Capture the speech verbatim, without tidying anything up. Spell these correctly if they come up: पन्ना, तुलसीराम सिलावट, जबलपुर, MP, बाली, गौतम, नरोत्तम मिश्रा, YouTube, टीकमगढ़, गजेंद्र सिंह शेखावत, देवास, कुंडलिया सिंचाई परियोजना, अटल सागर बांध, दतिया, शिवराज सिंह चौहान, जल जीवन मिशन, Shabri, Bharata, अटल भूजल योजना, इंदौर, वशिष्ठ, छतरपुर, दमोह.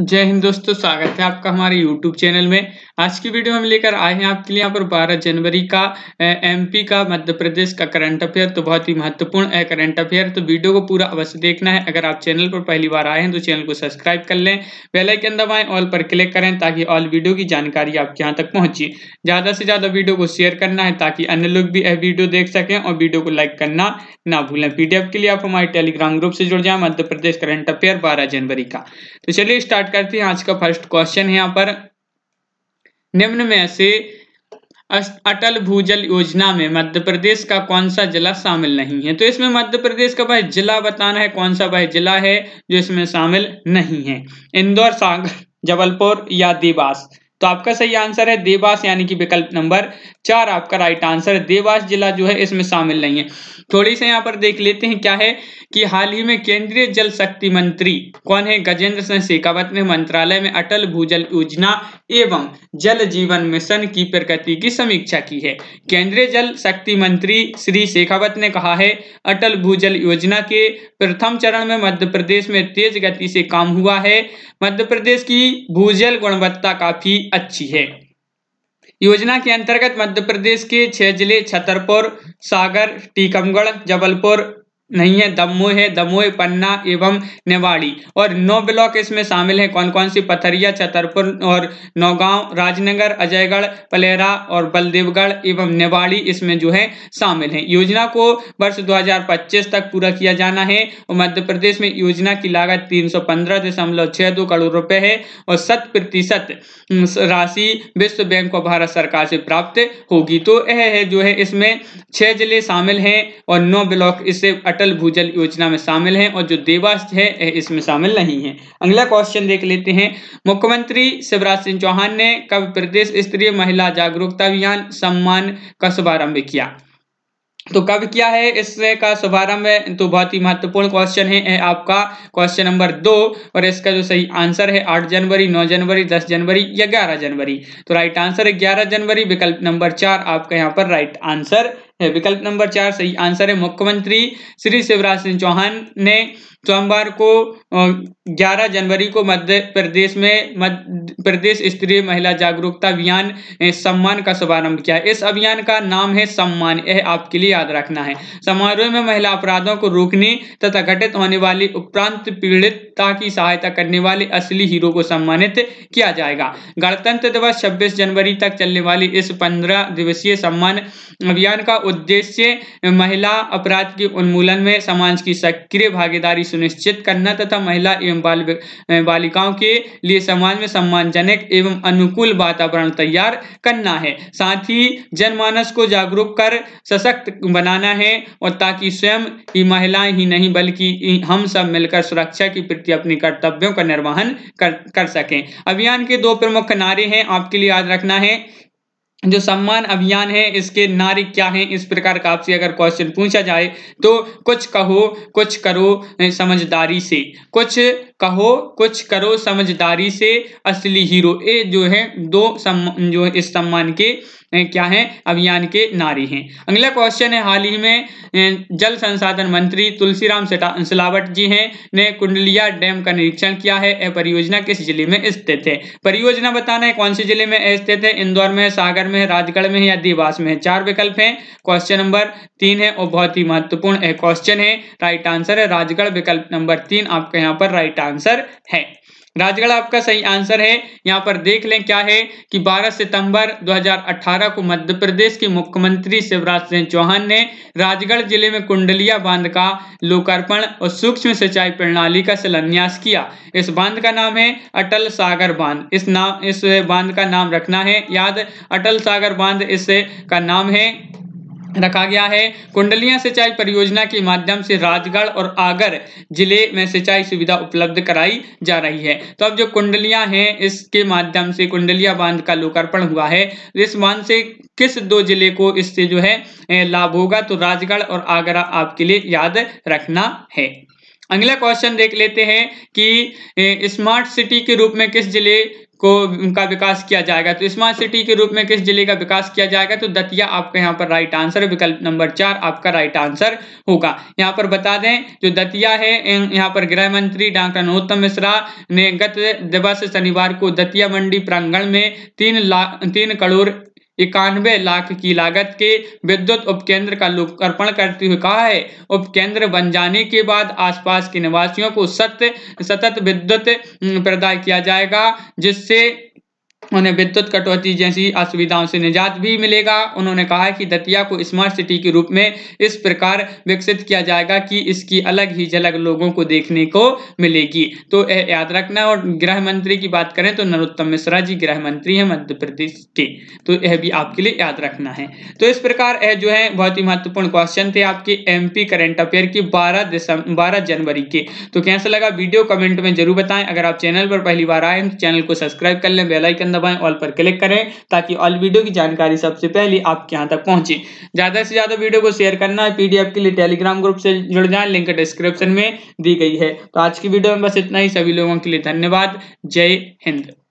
जय हिंद दोस्तों, स्वागत है आपका हमारे YouTube चैनल में। आज की वीडियो हम लेकर आए हैं आपके लिए यहाँ पर बारह जनवरी का एमपी का मध्य प्रदेश का करंट अफेयर, तो बहुत ही महत्वपूर्ण है करंट अफेयर, तो वीडियो को पूरा अवश्य देखना है। अगर आप चैनल पर पहली बार आए हैं तो चैनल को सब्सक्राइब कर लें, बेल आइकन दबाएं, ऑल पर क्लिक करें ताकि ऑल वीडियो की जानकारी आपके यहाँ तक पहुँची। ज़्यादा से ज़्यादा वीडियो को शेयर करना है ताकि अन्य लोग भी यह वीडियो देख सकें और वीडियो को लाइक करना ना भूलें। पी डी एफ के लिए आप हमारे टेलीग्राम ग्रुप से जुड़ जाएं, मध्य प्रदेश करंट अफेयर बारह जनवरी का। तो चलिए स्टार्ट करते हैं। आज का फर्स्ट क्वेश्चन है यहाँ पर, निम्न में से अटल भूजल योजना में मध्य प्रदेश का कौन सा जिला शामिल नहीं है? तो इसमें मध्य प्रदेश का वह जिला बताना है, कौन सा वह जिला है जो इसमें शामिल नहीं है। इंदौर, सागर, जबलपुर या देवास? तो आपका सही आंसर है देवास, यानी कि विकल्प नंबर चार आपका राइट आंसर। देवास जिला जो है इसमें शामिल नहीं है। थोड़ी सी यहाँ पर देख लेते हैं क्या है कि हाल ही में केंद्रीय जल शक्ति मंत्री कौन है? गजेंद्र सिंह शेखावत ने मंत्रालय में अटल भूजल योजना एवं जल जीवन मिशन की प्रगति की समीक्षा की है। केंद्रीय जल शक्ति मंत्री श्री शेखावत ने कहा है अटल भूजल योजना के प्रथम चरण में मध्य प्रदेश में तेज गति से काम हुआ है। मध्य प्रदेश की भूजल गुणवत्ता काफी अच्छी है। योजना के अंतर्गत मध्य प्रदेश के छह जिले छतरपुर, सागर, टीकमगढ़, जबलपुर नहीं है, दमोह है, दमोह, पन्ना एवं नेवाड़ी, और नौ ब्लॉक इसमें शामिल हैं। कौन कौन सी? पथरिया, छतरपुर और नौगांव, राजनगर, अजयगढ़, पलेरा और बलदेवगढ़ एवं नेवाड़ी इसमें जो है शामिल हैं। योजना को वर्ष दो हज़ार पच्चीस तक पूरा किया जाना है और मध्य प्रदेश में योजना की लागत तीन सौ पंद्रह दशमलव छह दो करोड़ रुपए है और शत प्रतिशत राशि विश्व बैंक और भारत सरकार से प्राप्त होगी। तो यह है जो है इसमें छह जिले शामिल हैं और नौ ब्लॉक इससे अटल भूजल योजना में शामिल हैं, और जो देवास है इसमें शामिल नहीं है। अगला क्वेश्चन देख लेते हैं। मुख्यमंत्री शिवराज सिंह चौहान ने कब प्रदेश स्तरीय महिला जागरूकता अभियान सम्मान का शुभारंभ किया? तो कब किया है इसका शुभारंभ? तो बहुत ही महत्वपूर्ण क्वेश्चन है आपका, क्वेश्चन नंबर दो, और इसका जो सही आंसर है आठ जनवरी, नौ जनवरी, दस जनवरी या ग्यारह जनवरी। तो राइट आंसर है ग्यारह जनवरी, विकल्प नंबर चार आपका यहाँ पर राइट आंसर है। विकल्प नंबर चार सही आंसर है। मुख्यमंत्री श्री शिवराज सिंह चौहान ने सोमवार को ग्यारह जनवरी को मध्य प्रदेश में मध्य प्रदेश स्तरीय महिला जागरूकता अभियान सम्मान का शुभारंभ किया। इस अभियान का नाम है सम्मान, यह आपके लिए याद रखना है। समारोह में महिला अपराधों को रोकने तथा घटित होने वाली उपरांत पीड़िता की सहायता करने वाले असली हीरो को सम्मानित किया जाएगा। गणतंत्र दिवस छब्बीस जनवरी तक चलने वाली इस पंद्रह दिवसीय सम्मान अभियान का उद्देश्य महिला अपराध के उन्मूलन में समाज की सक्रिय भागीदारी सुनिश्चित करना तथा महिला एवं बालिकाओं के लिए समाज में सम्मानजनक एवं अनुकूल वातावरण तैयार करना है। साथ ही जनमानस को जागरूक कर सशक्त बनाना है, और ताकि स्वयं ही महिलाएं ही नहीं बल्कि हम सब मिलकर सुरक्षा के प्रति अपने कर्तव्यों का निर्वहन कर, कर सकें। अभियान के दो प्रमुख नारे हैं आपके लिए याद रखना है। जो सम्मान अभियान है इसके नारे क्या हैं? इस प्रकार का आपसे अगर क्वेश्चन पूछा जाए तो कुछ कहो कुछ करो समझदारी से, कुछ कहो कुछ करो समझदारी से असली हीरो, ये जो है दो सम्मान जो है इस सम्मान के क्या है अभियान के नारे हैं। अगला क्वेश्चन है, हाल ही में जल संसाधन मंत्री तुलसीराम सिलावट जी हैं ने कुंडलिया डैम का निरीक्षण किया है। यह परियोजना किस जिले में स्थित है? परियोजना बताना है कौन से जिले में स्थित है। इंदौर में, सागर में, राजगढ़ में या देवास में? चार विकल्प हैं, क्वेश्चन नंबर तीन है और बहुत ही महत्वपूर्ण क्वेश्चन है। राइट आंसर है राजगढ़, विकल्प नंबर तीन आपका यहाँ पर राइट आंसर है। राजगढ़ आपका सही आंसर है। यहाँ पर देख लें क्या है कि बारह सितंबर दो हज़ार अठारह को मध्य प्रदेश के मुख्यमंत्री शिवराज सिंह चौहान ने राजगढ़ जिले में कुंडलिया बांध का लोकार्पण और सूक्ष्म सिंचाई प्रणाली का शिलान्यास किया। इस बांध का नाम है अटल सागर बांध। इस नाम इस बांध का नाम रखना है याद, अटल सागर बांध इस का नाम है रखा गया है। कुंडलिया सिंचाई परियोजना के माध्यम से राजगढ़ और आगर जिले में सिंचाई सुविधा उपलब्ध कराई जा रही है। तो अब जो कुंडलिया है इसके माध्यम से कुंडलिया बांध का लोकार्पण हुआ है। इस बांध से किस दो जिले को इससे जो है लाभ होगा? तो राजगढ़ और आगरा आपके लिए याद रखना है। अगला क्वेश्चन देख लेते हैं कि स्मार्ट सिटी के रूप में किस जिले को उनका विकास किया जाएगा। तो स्मार्ट सिटी के रूप में किस जिले का विकास किया जाएगा, तो दतिया आपका यहाँ पर राइट आंसर, विकल्प नंबर चार आपका राइट आंसर होगा। यहाँ पर बता दें जो दतिया है यहाँ पर गृह मंत्री डॉक्टर नरोत्तम मिश्रा ने गत दिवस शनिवार को दतिया मंडी प्रांगण में तीन लाख तीन करोड़ इक्यानवे लाख की लागत के विद्युत उपकेंद्र का लोकार्पण करते हुए कहा है, उपकेंद्र बन जाने के बाद आसपास के निवासियों को सत्य सतत विद्युत प्रदाय किया जाएगा, जिससे उन्हें विद्युत कटौती जैसी असुविधाओं से निजात भी मिलेगा। उन्होंने कहा कि दतिया को स्मार्ट सिटी के रूप में इस प्रकार विकसित किया जाएगा कि इसकी अलग ही झलक लोगों को देखने को मिलेगी। तो याद रखना। और गृह मंत्री की बात करें तो नरोत्तम मिश्रा जी गृह मंत्री हैं मध्य प्रदेश के, तो यह भी आपके लिए याद रखना है। तो इस प्रकार यह जो है बहुत ही महत्वपूर्ण क्वेश्चन थे आपके एम पी करेंट अफेयर की बारह दिसंबर बारह जनवरी के। तो कैसा लगा वीडियो कमेंट में जरूर बताएं। अगर आप चैनल पर पहली बार आए तो चैनल को सब्सक्राइब कर लें, बेल आइकन दबाएं, ऑल पर क्लिक करें ताकि ऑल वीडियो की जानकारी सबसे पहले आपके यहां तक पहुंचे। ज्यादा से ज्यादा वीडियो को शेयर करना है। पीडीएफ के लिए टेलीग्राम ग्रुप से जुड़ जाएं, लिंक डिस्क्रिप्शन में दी गई है। तो आज की वीडियो में बस इतना ही। सभी लोगों के लिए धन्यवाद। जय हिंद।